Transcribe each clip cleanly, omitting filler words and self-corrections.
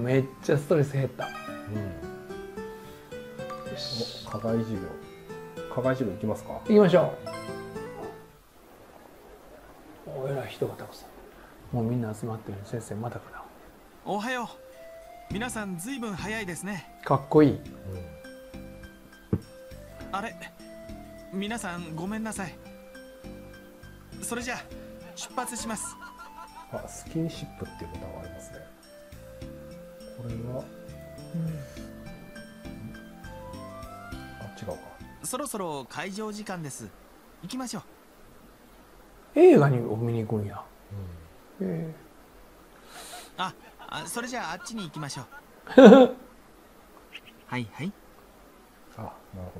めっちゃストレス減った。うん、よし。課外授業。課外授業行きますか。行きましょう。お偉い人がたくさん。もうみんな集まってる。先生まだかな。おはよう。皆さんずいぶん早いですね。かっこいい。うん、あれ。皆さんごめんなさい。それじゃあ出発します。あ、スキンシップっていうボタンがありますね。これは、あ、違うか。そろそろ開場時間です。行きましょう。映画を見に行くんや。うん、あ、それじゃああっちに行きましょう。はいはい。あ、なるほ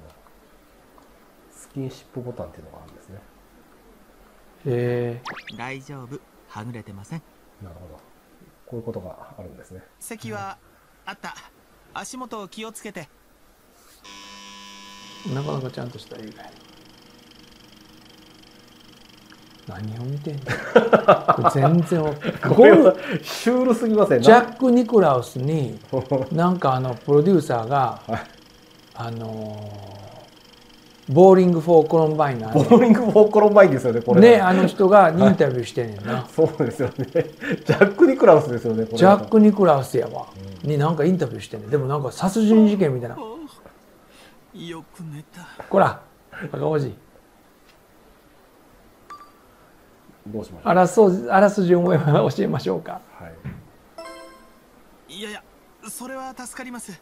ど。スキンシップボタンっていうのがあるんですね。へえ。大丈夫。はぐれてません。なるほど。こういうことがあるんですね。席はあった。足元を気をつけて。なかなかちゃんとした映画。何を見てんの。全然これはシュールすぎません。ジャック・ニクラウスになんかプロデューサーがボーリング・フォー・コロンバインな。ボーリング・フォー・コロンバインですよね、これ。ね、あの人がインタビューしてんねんな。はい、そうですよね。ジャック・ニクラウスですよね、これ。ジャック・ニクラウスやわ。うん、になんかインタビューしてんねん。でもなんか殺人事件みたいな。よく寝た。こら、赤おじ。どうしましょう。あらすじを教えましょうか。はい。いやいや、それは助かります。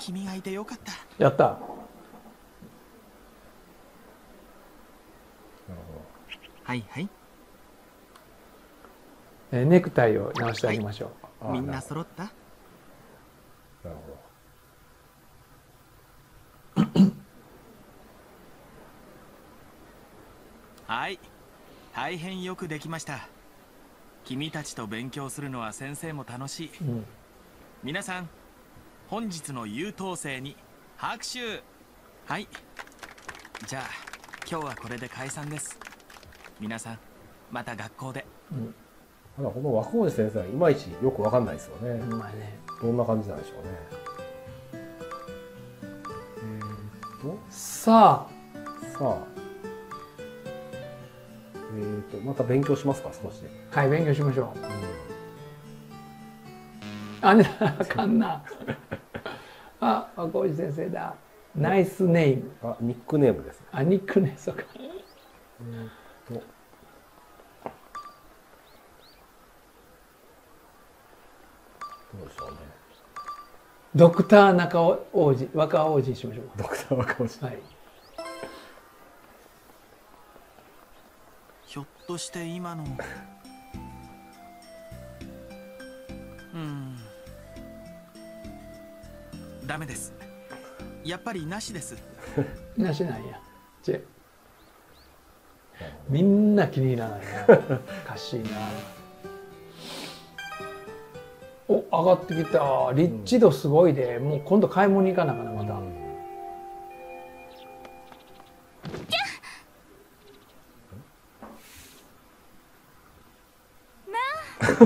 君がいてよかった。やった。はいはい。ネクタイを直してあげましょう。はい、みんな揃った。なるほど。はい、大変よくできました。君たちと勉強するのは先生も楽しい。うん、皆さん、本日の優等生に拍手。はい。じゃあ今日はこれで解散です。皆さん、また学校で。うん、ただこの若林先生はいまいちよくわかんないですよね。まあね。どんな感じなんでしょうね。さあ。また勉強しますか、少し。はい、勉強しましょう。うん、あね、あかんな。あ、若林先生だ。ナイスネーム。あ、ニックネームですね。あ、ニックネーム、そうか。どうでしょうね。ドクター中尾王子、若王子にしましょう。ドクター若王子。はい。ひょっとして今の。ダメです。やっぱりなしです。なしなんや。じゃ。みんな気に入らないな。おかしいな。お、上がってきた。リッチ度すごいで、もう今度買い物に行かなかな、また。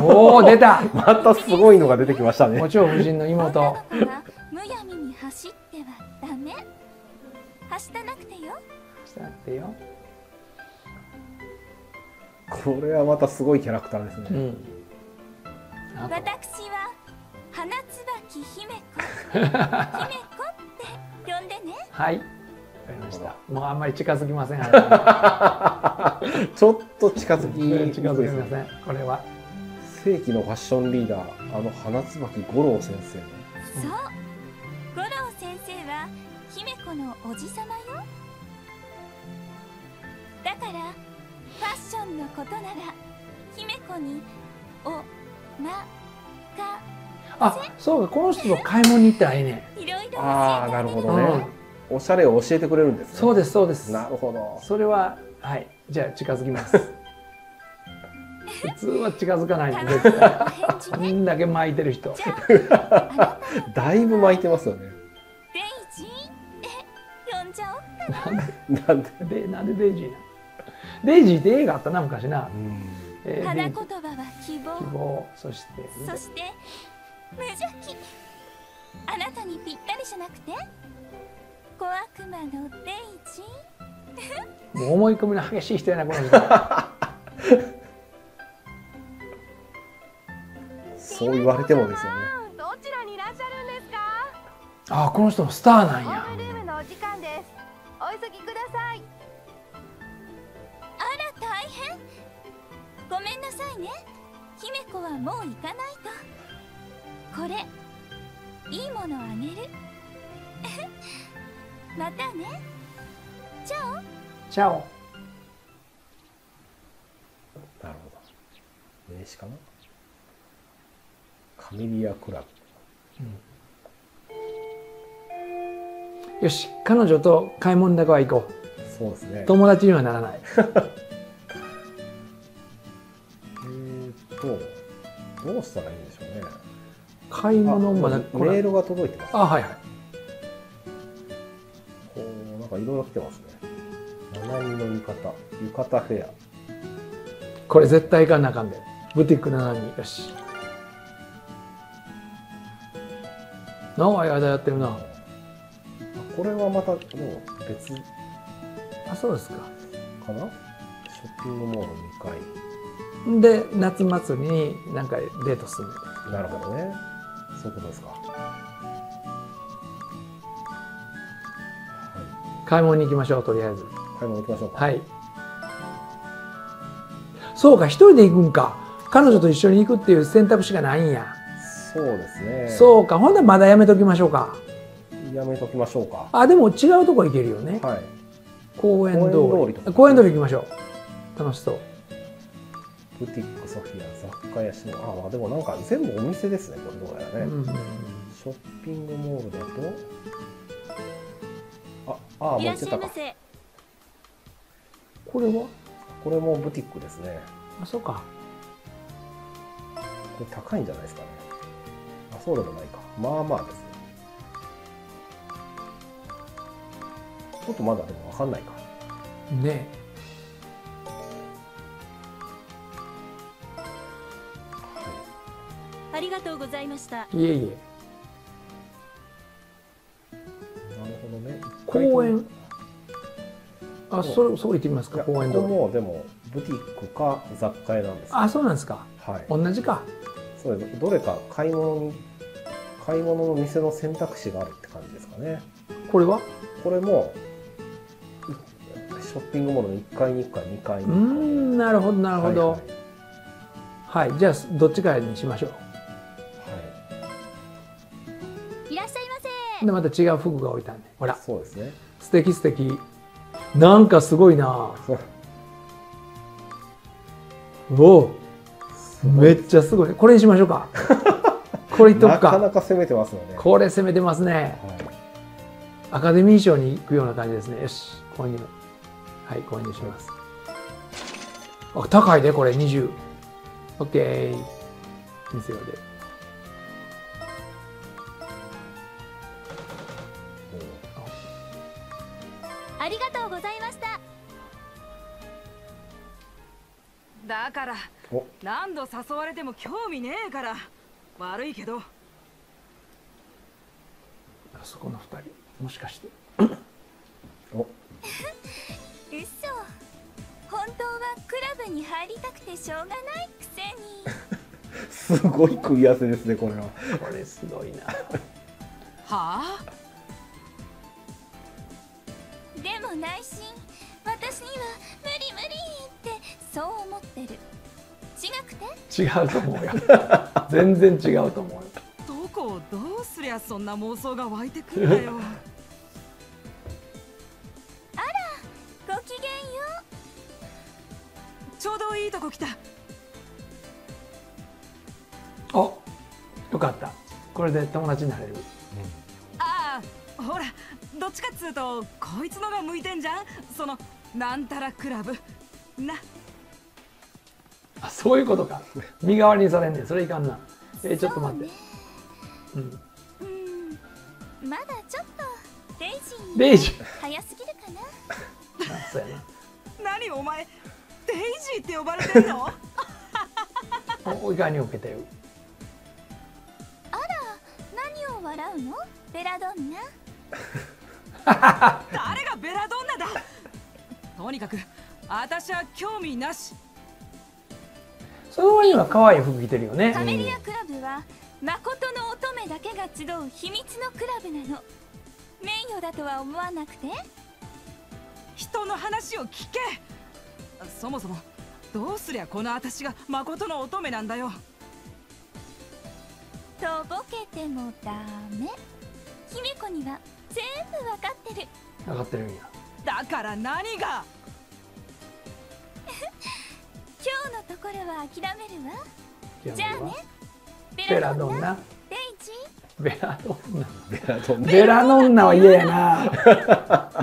おお、出た。またすごいのが出てきましたね。もちろん夫人の妹。むやみに走ってはダメ。走らなくてよ。走らなくてよ。これはまたすごいキャラクターですね。うん、私は花椿姫子。姫子って呼んでね。はい。わかりました。もうあんまり近づきません。ちょっと近づきません。これは世紀のファッションリーダー、花椿五郎先生。そう、五郎先生は姫子のおじさまよ。だから。ファッションのことなら姫子におまかせ。あ、そうか、この人の買い物に行ったらいいね。いろいろ。ああ、なるほどね。おしゃれを教えてくれるんですね。そうですそうです。なるほど。それははい、じゃあ近づきます。普通は近づかないんで絶対。みんだけ巻いてる人。だいぶ巻いてますよね。デイジー呼んじゃおうかな。なんでデイジーなの。デイジーって映画あったな、昔な。花言葉は希望。希望、そして。無邪気。あなたにぴったりじゃなくて小悪魔のデイジー。もう思い込みの激しい人やなこの人。そう言われてもですよね。どちらにいらっしゃるんですか。ああ、この人のスターなんや。オールルームのお時間です。お急ぎください。あら大変、ごめんなさいね。姫子はもう行かないと。これいいものをあげる。またね。チャオチャオ。なるほど、名刺かな。カメリアクラブ、うん、よし、彼女と買い物だけは行こう。そうですね、友達にはならない。どうしたらいいんでしょうね。買い物まだこれメールが届いてます。あ、はいはい。なんかいろいろ来てますね。七海の浴衣フェア。これ絶対行かなあかんで。ブティック七海、よし。長い間やってるな。これはまたもう別。あ、そうですか。かな。ショッピングモール2階。で、夏祭りになんかデートする。なるほどね。そういうことですか。買い物に行きましょう。とりあえず買い物行きましょうか。はい、そうか、一人で行くんか。彼女と一緒に行くっていう選択肢がないんや。そうですね。そうか、ほんならまだやめときましょうか。やめときましょうか。あ、でも違うとこ行けるよね。はい、公園通り、公園通り行きましょう。楽しそう。ブティックソフィア、雑貨屋シノア。あ、でもなんか全部お店ですね、これ。どうやらね、うん、ショッピングモールだと。ああ、持ってたか。これは？これもブティックですね。あ、そうか。これ高いんじゃないですかね。あ、そうでもないか。まあまあですね。ちょっとまだでもわかんないか。ねえ。ありがとうございました。いえいえ。公園、あ、そこ行ってみますか。公園通りもでもブティックか雑貨屋なんです。あ、そうなんですか。はい。同じか。そうです。どれか買い物の店の選択肢があるって感じですかね。これは？これもショッピングモールの1階に行くか2階に行くか。なるほどなるほど。はい、はい、じゃあどっちかにしましょう。はい。いらっしゃいませ。でまた違う服が置いたんで、ほら、そうですね。素敵素敵、なんかすごいな。おお、めっちゃすごい。これにしましょうか。これいっとくか。なかなか攻めてますよね。これ攻めてますね。はい、アカデミー賞に行くような感じですね。よし、購入。はい、購入します。あ、高いね、これ20。オッケー。店用で。ありがとうございました。だから何度誘われても興味ねえから悪いけど。あそこの二人もしかして。お。嘘。本当はクラブに入りたくてしょうがないくせに。すごい組み合わせですねこれは。これすごいな。はあ。でも内心私には無理無理ってそう思ってる。違くて？違うと思うよ。全然違うと思うよ。どこをどうすりゃそんな妄想が湧いてくるんだよ。あら、ごきげんよう。ちょうどいいとこ来た。お、よかった、これで友達になれる、うん、ああ、ほらどっちかっつうとこいつのが向いてんじゃん、そのなんたらクラブな。あ、そういうことか。身代わりにされんねん、それいかんな。ちょっと待って、うん、まだちょっとデイジー早すぎるかな。あ、そうやな。何お前デイジーって呼ばれてんの。お怒りを受けてる。あら、笑うのベラドンナ。誰がベラドンナだ。とにかく私は興味なし。その割には可愛い服着てるよね。カメリアクラブは誠の乙女だけが集う秘密のクラブなの。名誉だとは思わなくて。人の話を聞け。そもそもどうすりゃこの私が誠の乙女なんだよ。とぼけてもダメ。卑弥呼には全部わかってる。わかってるんや。だから何が。今日のところは諦めるわ。じゃあね。ベラドンナ。デイジー。ベラドンナ。ベラドンナは嫌やな。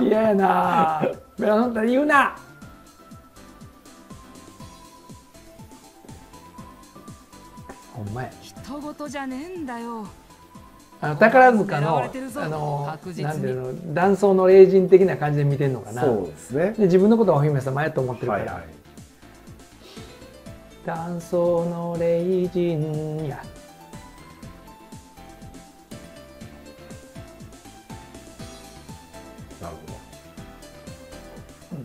嫌やな。ベラドンナ言うな。ほんまや。人事じゃねえんだよ。宝塚のなんていうの、男装の霊人的な感じで見てんのかな。そうですね。で自分のことはお姫様やと思ってるから。はいはい、男装の霊人や。なるほど、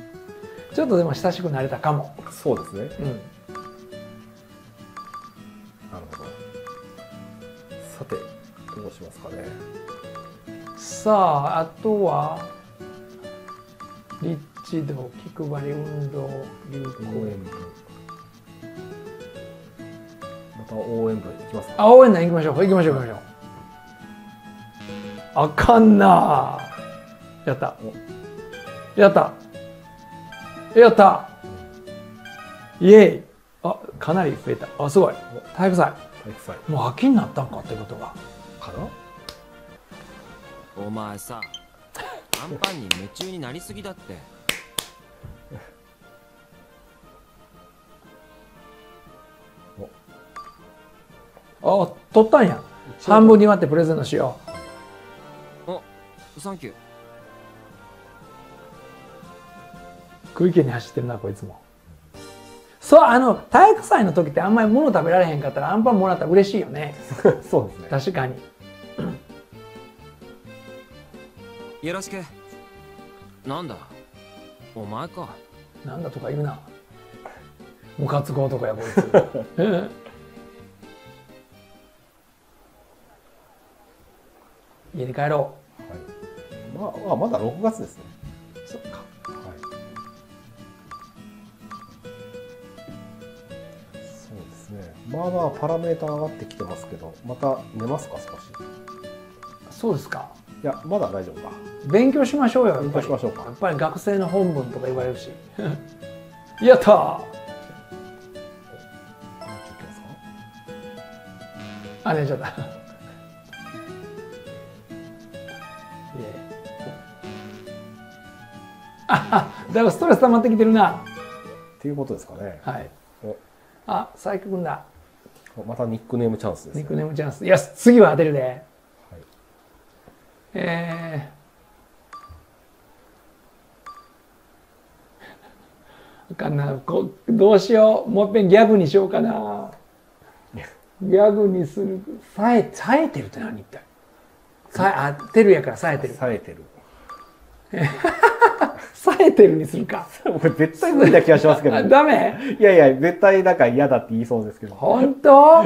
うん。ちょっとでも親しくなれたかも。そうですね。うん。どうしますかね。さあ、あとはリッチ度、気配り運動、有効演舞、また応援部いきますか。あ、応援団行きましょう。行きましょう行きましょう。あかんな。やったやったやった。イエーイ。あ、かなり増えた。あ、すごい。体育祭。もう秋になったんかってことが。お前さ、アンパンに夢中になりすぎだって。あ、取ったんや。半分に割ってプレゼントしよう。お、サンキュー。食い気に走ってるな、こいつも。そう、体育祭の時ってあんまり物食べられへんかったらアンパンもらったら嬉しいよね。そうですね。確かに。よろしく。なんだお前か。なんだとか言うな。ムカつく男やこいつ。家に帰ろう。はい、まあ、まだ6月ですね。そっか、はい、そうですね。まあまあパラメーター上がってきてますけど、また寝ますか少し。そうですか。いや、まだ大丈夫か。勉強しましょうよ。勉強しましょうか。やっぱり学生の本文とか言われるし。やったー。あ、寝ちゃった。あ、だいぶストレス溜まってきてるな。っていうことですかね。はい。あ、佐伯君だ。またニックネームチャンスですね。ニックネームチャンス。いや、次は当てるで。あかんな。どうしよう。もういっぺんギャグにしようかな。ギャグにする。さえてるって何一体。さえてるやからさえてる。さえてる。さえてるにするか。これ絶対無理な気がしますけど。ダメ？いやいや、絶対なんか嫌だって言いそうですけど。本当？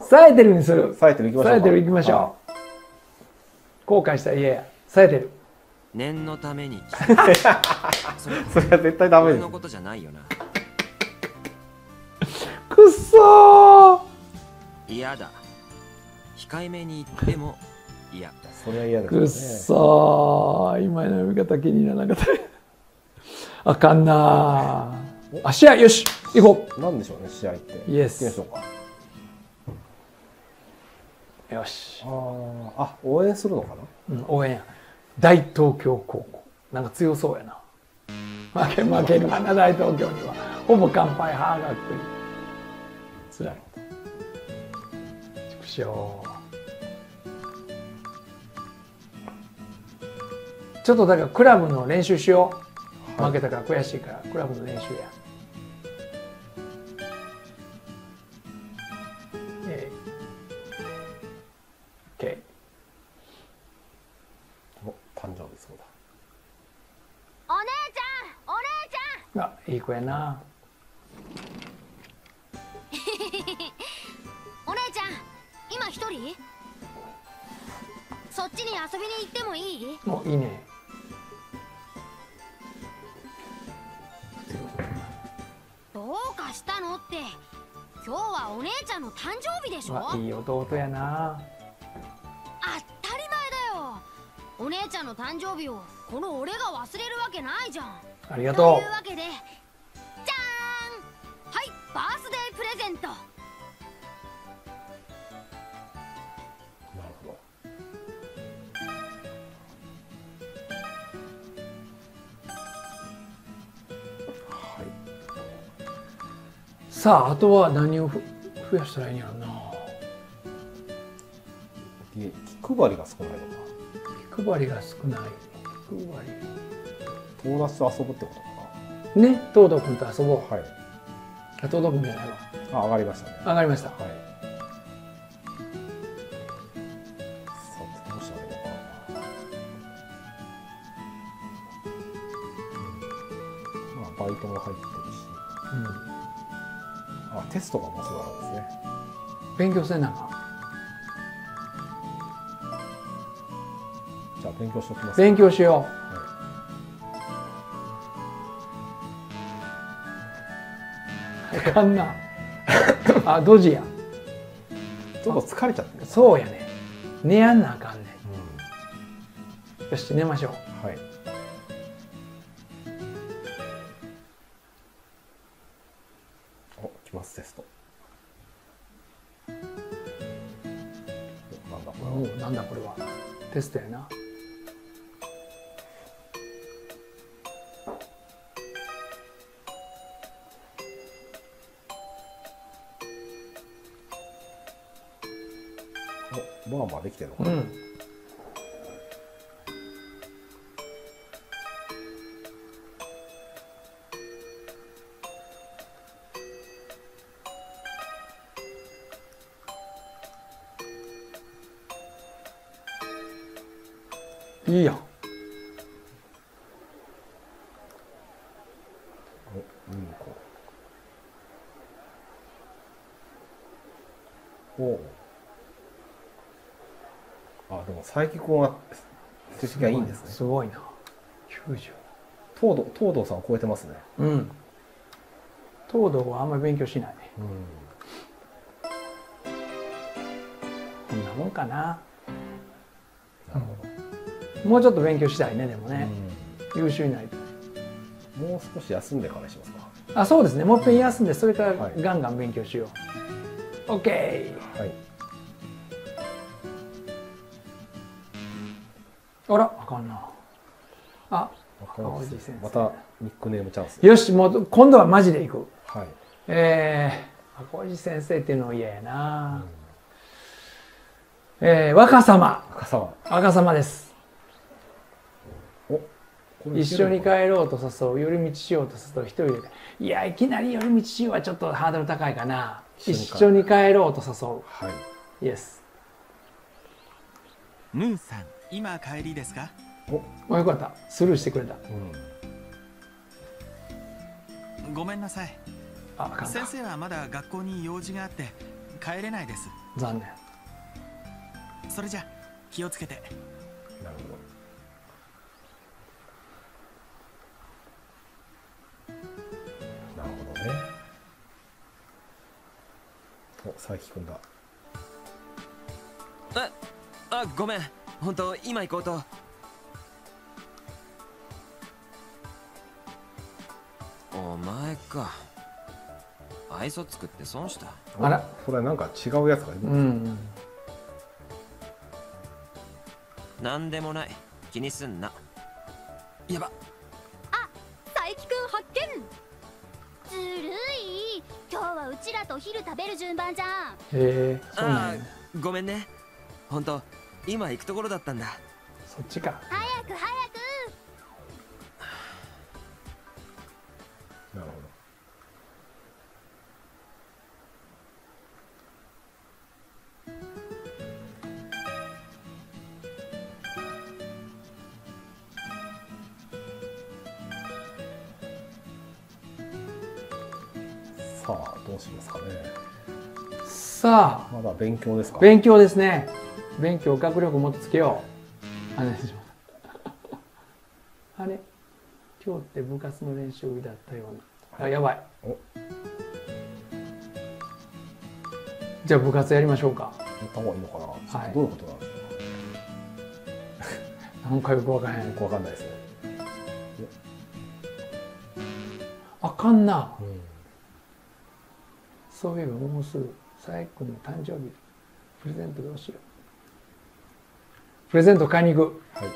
さえてるにする。さえてるいきましょう。さえてるいきましょう。後悔したら嫌や。冴えてる。念のために。それは絶対ダメです。のことじゃないよな。くっそー。嫌だ。控えめに言っても嫌。それは嫌だね。くっそー。今の呼び方気に入らなかった。あかんなー。あ、試合よし。行こう。なんでしょうね、試合って。イエス。行きましょうか。よし。あ、応援するのかな。うん、応援。大東京高校。なんか強そうやな。負けるかな、大東京には。ほぼ完敗、歯が食い。つらい。ちくしょう。ちょっとだからクラブの練習しよう。はい、負けたから悔しいから、クラブの練習や。あ、いい子やな。お姉ちゃん、今一人？そっちに遊びに行ってもいい？もういいね。どうかしたのって。今日はお姉ちゃんの誕生日でしょ。いい弟やな。当たり前だよ。お姉ちゃんの誕生日をこの俺が忘れるわけないじゃん。ありがとう。というわけで、じゃーん。はい、バースデープレゼント。なるほど。はい。さあ、あとは何を増やしたらいいんやろな。気配りが少ないのか。気配りが少ない。気配り。友達と遊ぶってことかな。ね、東堂君と遊ぼう。はい。東堂君じゃないわ。あ、上がりましたね。上がりました。はい。さて、どうしたらいいのかな。まあ、バイトも入ってるし。うん。あ、テストがもうすぐあるんですね。勉強せんなんか。じゃあ、勉強しときます。勉強しよう。かんなあ、ドジや。ちょっと疲れちゃってる。そうやね。寝やんなあかんね、うん、よし、寝ましょう。はい。お、来ます、テスト。なんだこれは。お、なんだこれは。テストやな。まあまあできてるのかな。うん、いいやん。お、いいのか。おう。あ、でも佐伯君は成績がいいんですね。すごいな。90。東堂さんを超えてますね。うん。東堂はあんまり勉強しないね。うん、こんなもんかな。なるほど。もうちょっと勉強したいね、でもね。うん、優秀になりたい。もう少し休んでからしますか。あ、そうですね。もう一遍休んで、それからガンガン勉強しよう。はい、オッケー。はい。あら、あかんな。あ、おじい先生。またニックネームチャンス。よし、もう今度はマジで行く。はい。赤おじ先生っていうの嫌やな。若様。若様です。お、一緒に帰ろうと誘う、寄り道しようと誘う、一人で。いや、いきなり寄り道しようはちょっとハードル高いかな。一緒に帰ろうと誘う。はい。イエス。ムーさん。今帰りですか。お、よかった。スルーしてくれた。うん、ごめんなさい。あ、かんか。先生はまだ学校に用事があって帰れないです。残念。それじゃ気をつけて。なるほど。なるほどね。お、佐伯君だ。あ、ごめん。本当今行こうと。お前か。愛想作って損した。あら、これなんか違うやつがいる。うん。なんでもない。気にすんな。やば。あ、佐伯くん発見。ずるい。今日はうちらと昼食べる順番じゃん。へえ。あ、ごめんね。本当。今行くところだったんだ。そっちか。早く。なるほど。さあどうしますかね。さあまだ勉強ですか。勉強ですね。勉強、学力もつけよう。あれでしょあれ今日って部活の練習日だったような。あ、やばい。じゃあ部活やりましょうか。やった方がいいのかな。はい、どういうことなんですか。なんかよくわかんない。よくわかんないですね。あかんな。うん、そういえばもうすぐ佐伯君の誕生日。プレゼントどうしよう。プレゼント買いに行く。はい。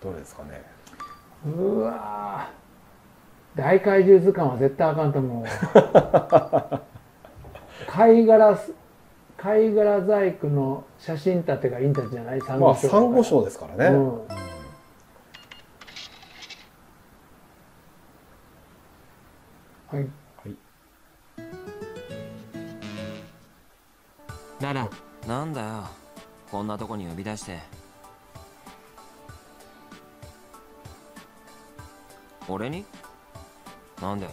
どれですかね。うわー、大怪獣図鑑は絶対あかんと思う。貝殻細工の写真立てがいいんだじゃない。サンゴ礁、まあ、サンゴ礁ですからね、うん、はい、はい、ララなんだよこんなとこに呼び出して。俺に？なんで？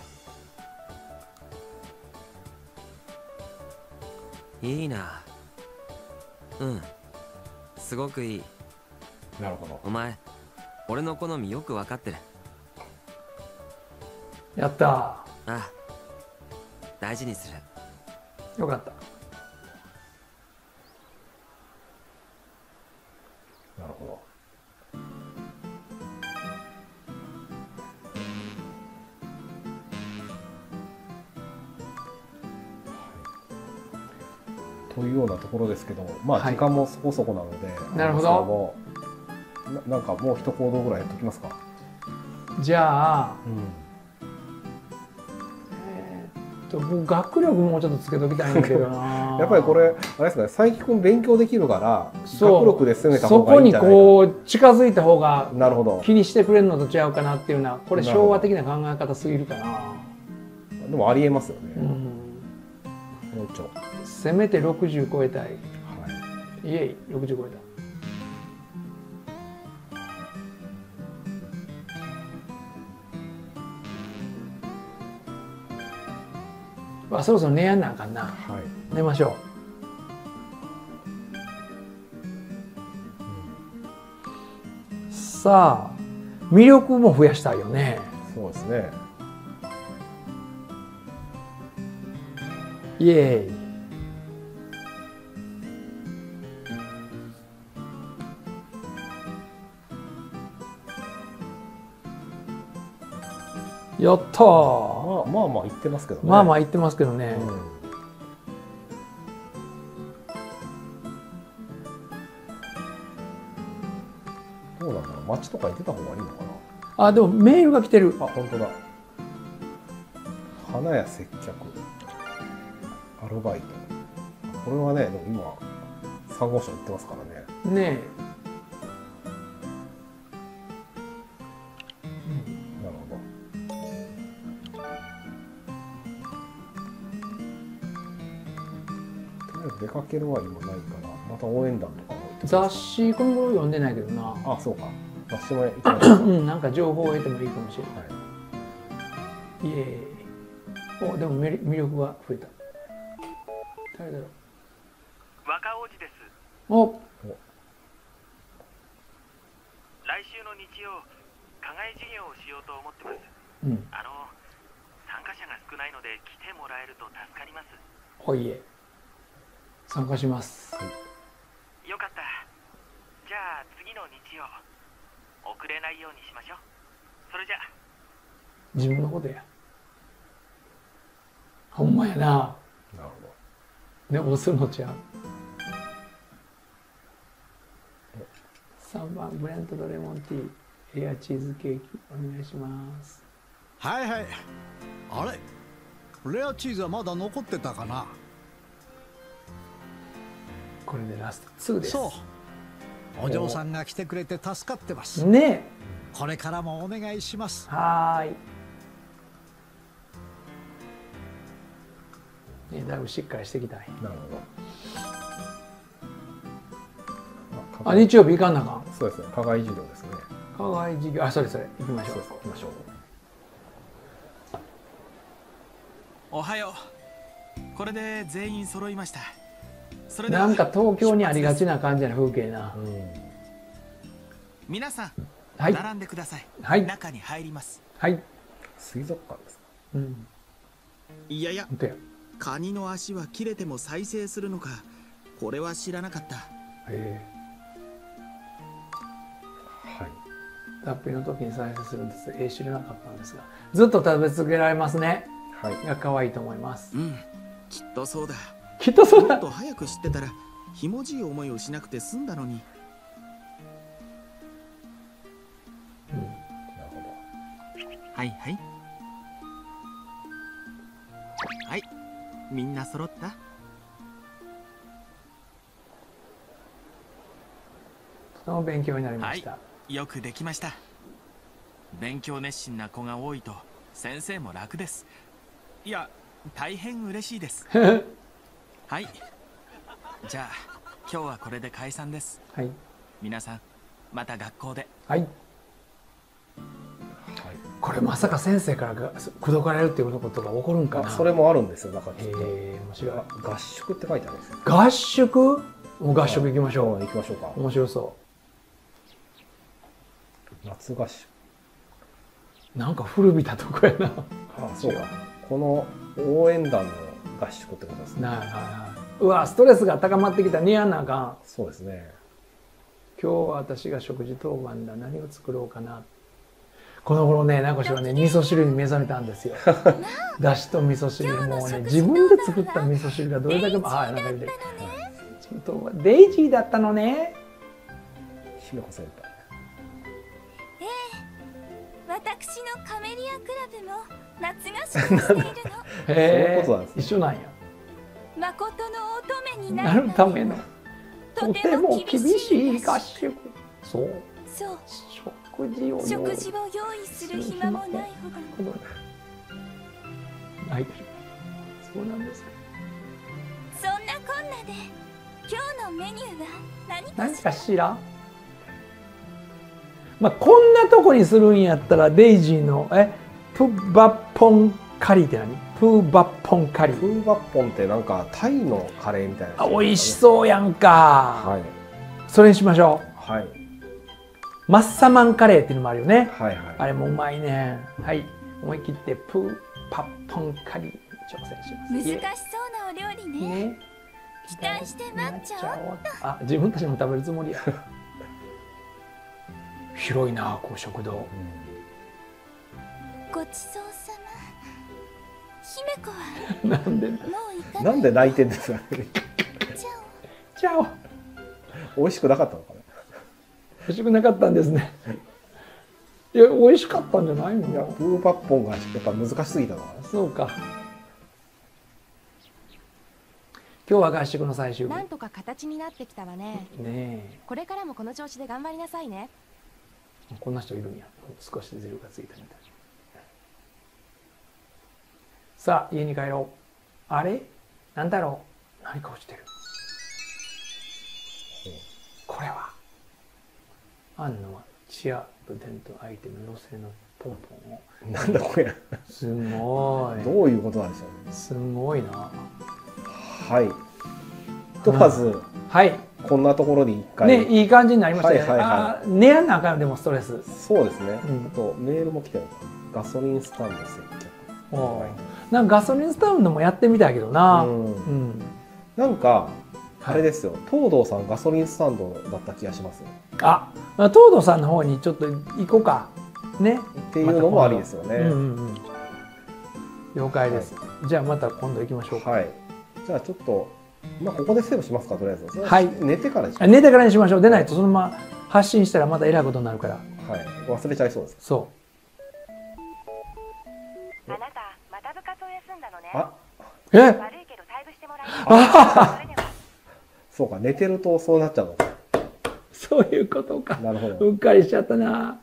いいな。うん。すごくいい。なるほど。お前、俺の好みよく分かってる。やったー。ああ。大事にする。よかった。なるほど。というようなところですけど、まあ時間もそこそこなので、はい、なるほど。なんかもう一行動ぐらいやっときますか。じゃあ、うん、僕学力もうちょっとつけときたいんだけどな。やっぱりこれあれですかね、佐伯君勉強できるから学力で攻めた方がいいんじゃないか。そこにこう近づいた方が気にしてくれるのと違うかなっていうのは、これ昭和的な考え方すぎるかな。でもありえますよね。うん、もうちょっとせめて60超えたい。はい、いえい、60超えた。まあ、そろそろ寝やんなあかんな。はい、寝ましょう。うん、さあ、魅力も増やしたいよね。そうですね。イエーイ。やったー。まあまあ言ってますけどね。まあまあ言ってますけどね。どうなんだろう。街とか行ってた方がいいのかな。あ、でもメールが来てる。あ、本当だ。花屋接客アルバイト。これはね、でも今3号車行ってますからね。ねえ。出かけるは今ないからまた応援団とか雑誌この頃読んでないけどな。あ、そうか。雑誌も行かない。うん、なんか情報を得てもいいかもしれない。はい、イエーイ。お、でも魅力が増えた。誰だろう。若王子です。お。来週の日曜課外授業をしようと思ってます。うん、参加者が少ないので来てもらえると助かります。おいえ。参加します。はい、よかった。じゃあ次の日曜遅れないようにしましょう。それじゃ自分のことや。ほんまやな。なるほど。でもするのちゃう。3番ブレントドレモンティーエアチーズケーキお願いします。はいはい。あれレアチーズはまだ残ってたかな。これでラスト2です。そう、お嬢さんが来てくれて助かってます。ね、これからもお願いします。はい。だいぶしっかりしてきたい。なるほど。あ、日曜日行かんなかん。そうですね。課外授業ですね。課外授業、あ、それそれ、行きましょう。行きましょう。おはよう。これで全員揃いました。それでなんか東京にありがちな感じの風景な。皆さん、並んでください。はい。中に入ります。はい。水族館です。うん。いやいや。カニの足は切れても再生するのか、これは知らなかった。はい。脱皮の時に再生するんです。知らなかったんですが、ずっと食べ続けられますね。はい。が可愛いと思います。うん。きっとそうだ。きっとそうだ。もっと早く知ってたら、ひもじい思いをしなくて済んだのに。うん。なるほど。はいはい。はい。みんな揃った。その勉強になりました、はい。よくできました。勉強熱心な子が多いと先生も楽です。いや、大変嬉しいです。はい。じゃあ今日はこれで解散です。はい。皆さんまた学校で。はい。これまさか先生から口説かれるっていうことが起こるんかな。それもあるんですよ。だから面白い。合宿って書いてあるんですよ。合宿？もう合宿行きましょう。行きましょうか。面白そう。夏合宿。なんか古びたとこやな。あ、そうか。この応援団の合宿ってことですね。はいはいはい。うわ、ストレスが高まってきた。似合わなあかん。そうですね。今日は私が食事当番だ。何を作ろうかな。この頃ね、名越はね、味噌汁に目覚めたんですよ。だしと味噌汁、もうね、自分で作った味噌汁がどれだけも、ああ、なんか見てる。ちょっと、デイジーだったのね。ひめこさん。ええ、私のカメリアクラブも夏合宿しているの。へえ、一緒なんや。誠の乙女になるための。とても厳しい合宿。そう。そう。食事を用意する暇もないほど。そうなんですか。そんなこんなで今日のメニューは何かしら。まあこんなとこにするんやったらデイジーのプーバッポンカリーって何？プーバッポンカリー。プーバッポンってなんかタイのカレーみたいな。あ、美味しそうやんか。はい。それにしましょう。はい。マッサマンカレーっていうのもあるよね。はいはい、あれもうまいね。はい、思い切ってプーパッポンカリーに挑戦します。難しそうなお料理ね。期待して待っちゃおう。あ、自分たちも食べるつもりや。広いな、こう食堂。ごちそうさま。姫子は。なんで。もう行かない。なんで泣いてんですか。ちゃお。美味しくなかったのかな。美味しくなかったんですね。いや、美味しかったんじゃないの。いや、プーパッポンがやっぱ難しすぎたな。そうか。今日は合宿の最終日。なんとか形になってきたわね。ね。これからもこの調子で頑張りなさいね。こんな人いるんや。少しゼロがついたみたい。さあ、家に帰ろう。あれ？なんだろう。何か落ちてる。これは。アンナはチアと伝統アイテムのせいのポンポンを。なんだこれ。すごい。どういうことなんでしょうね。すごいな。はい。とまず、はい。こんなところに一回。ね、いい感じになりましたね。ああ、寝やなあかんでもストレス。そうですね。あとメールも来てる。ガソリンスタンド設計。なんかガソリンスタンドもやってみたけどな。うん。なんか。あれですよ、東堂さんガソリンスタンドだった気がします。あ、東堂さんの方にちょっと行こうかね。っていうのもありですよね。了解です。はい、じゃあまた今度行きましょうか。はい。じゃあちょっとまあここでセーブしますかとりあえず。はい。寝てからにしましょう。寝てからにしましょう。でないとそのまま発信したらまたえらいことになるから。はい。忘れちゃいそうです。そう。あなたまた部活を休んだのね。あ、悪いけど退部してもらえない。そうか、寝てるとそうなっちゃうのか。そういうことか。なるほど。うっかりしちゃったな。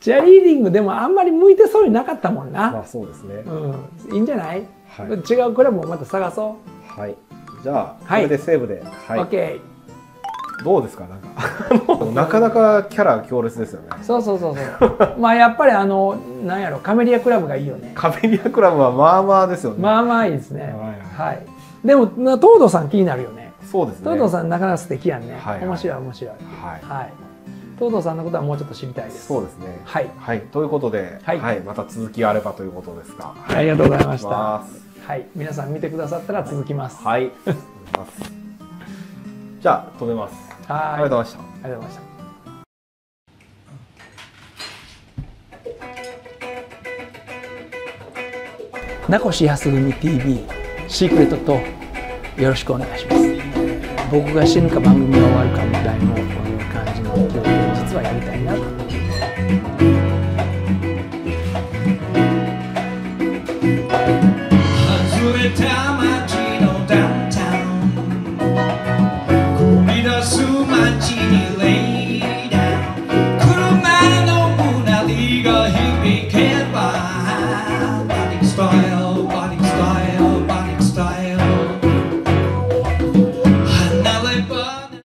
チアリーディングでもあんまり向いてそうになかったもんな。まあそうですね。うん、いいんじゃない？はい、違うクラブもまた探そう。はい。じゃあこれでセーブで。はい。オッケー。どうですか、なんかなかなかキャラ強烈ですよね。そうそうそうそう。まあやっぱりなんやろ、カメリアクラブがいいよね。カメリアクラブはまあまあですよね。まあまあいいですね。はい。でも東堂さん気になるよね。そうですね。東堂さんなかなか素敵やんね。面白い面白い。はい。東堂さんのことはもうちょっと知りたいです。そうですね。はいはい。ということで、はい、また続きがあればということですが。ありがとうございました。はい、皆さん見てくださったら続きます。はい。じゃあ止めます。ありがとうございました。ありがとうございました。名越康文 TV シークレットとよろしくお願いします。僕が死ぬか番組が終わるかみたいな感じの勢いで実はやりたいなと。